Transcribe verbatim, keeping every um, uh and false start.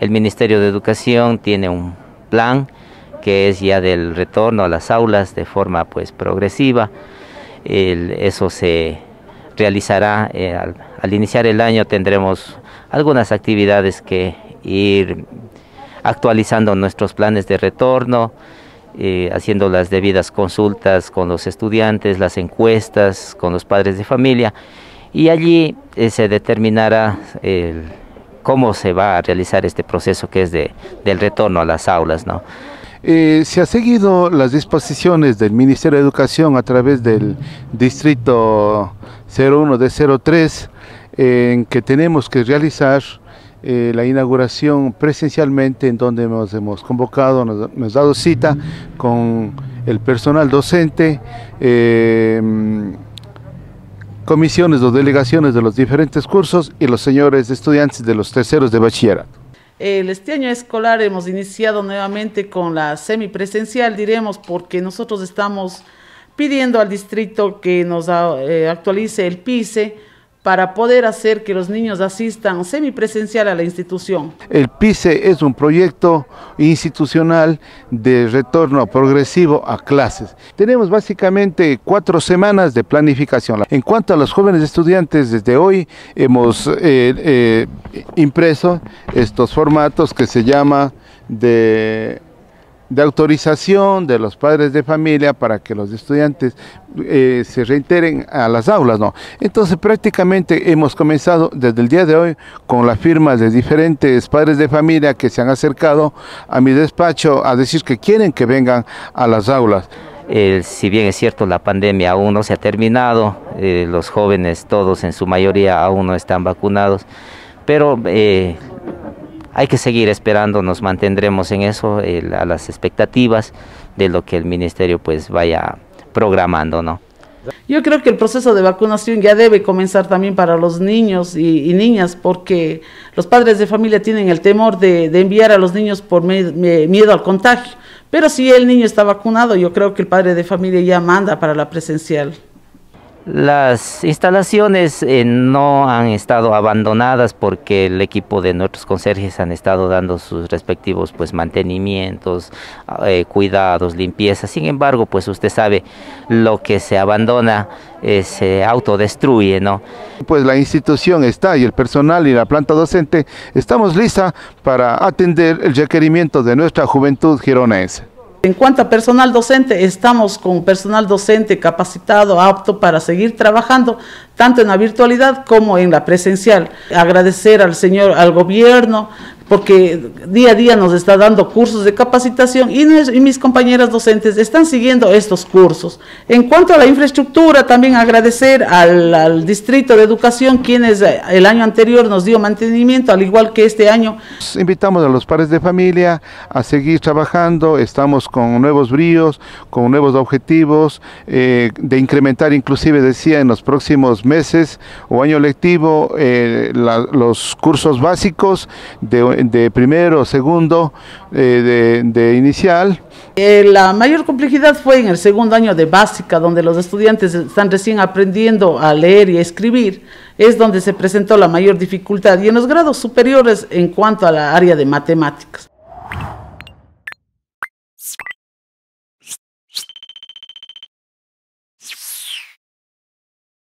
El Ministerio de Educación tiene un plan que es ya del retorno a las aulas de forma pues progresiva. El, eso se realizará eh, al, al iniciar el año. Tendremos algunas actividades que ir actualizando nuestros planes de retorno, eh, haciendo las debidas consultas con los estudiantes, las encuestas con los padres de familia, y allí eh, se determinará el, cómo se va a realizar este proceso que es de, del retorno a las aulas, ¿no? Eh, se han seguido las disposiciones del Ministerio de Educación a través del Distrito cero uno de cero tres, en que tenemos que realizar eh, la inauguración presencialmente, en donde nos hemos convocado, nos hemos dado cita con el personal docente, eh, comisiones o delegaciones de los diferentes cursos y los señores estudiantes de los terceros de bachillerato. Este año escolar hemos iniciado nuevamente con la semipresencial, diremos, porque nosotros estamos pidiendo al distrito que nos actualice el PISE para poder hacer que los niños asistan semipresencial a la institución. El PISE es un proyecto institucional de retorno progresivo a clases. Tenemos básicamente cuatro semanas de planificación. En cuanto a los jóvenes estudiantes, desde hoy hemos eh, eh, impreso estos formatos que se llama de, de autorización de los padres de familia para que los estudiantes eh, se reiteren a las aulas, ¿no? Entonces prácticamente hemos comenzado desde el día de hoy con la firma de diferentes padres de familia que se han acercado a mi despacho a decir que quieren que vengan a las aulas. Eh, si bien es cierto, la pandemia aún no se ha terminado, eh, los jóvenes todos en su mayoría aún no están vacunados, pero eh, hay que seguir esperando, nos mantendremos en eso, eh, a las expectativas de lo que el ministerio pues vaya programando, ¿no? Yo creo que el proceso de vacunación ya debe comenzar también para los niños y, y niñas, porque los padres de familia tienen el temor de, de enviar a los niños por me, me, miedo al contagio, pero si el niño está vacunado, yo creo que el padre de familia ya manda para la presencial. Las instalaciones eh, no han estado abandonadas porque el equipo de nuestros conserjes han estado dando sus respectivos pues mantenimientos, eh, cuidados, limpieza. Sin embargo, pues usted sabe, lo que se abandona eh, se autodestruye, ¿no? Pues la institución está, y el personal y la planta docente estamos lista para atender el requerimiento de nuestra juventud gironesa. En cuanto a personal docente, estamos con personal docente capacitado, apto para seguir trabajando tanto en la virtualidad como en la presencial. Agradecer al señor, al gobierno, porque día a día nos está dando cursos de capacitación y, nos, y mis compañeras docentes están siguiendo estos cursos. En cuanto a la infraestructura, también agradecer al, al Distrito de Educación, quienes el año anterior nos dio mantenimiento, al igual que este año. Invitamos a los padres de familia a seguir trabajando, estamos con nuevos bríos, con nuevos objetivos, eh, de incrementar inclusive, decía, en los próximos meses o año lectivo, eh, la, los cursos básicos de de primero, segundo, eh, de, de inicial. Eh, la mayor complejidad fue en el segundo año de básica, donde los estudiantes están recién aprendiendo a leer y a escribir, es donde se presentó la mayor dificultad, y en los grados superiores en cuanto a la área de matemáticas.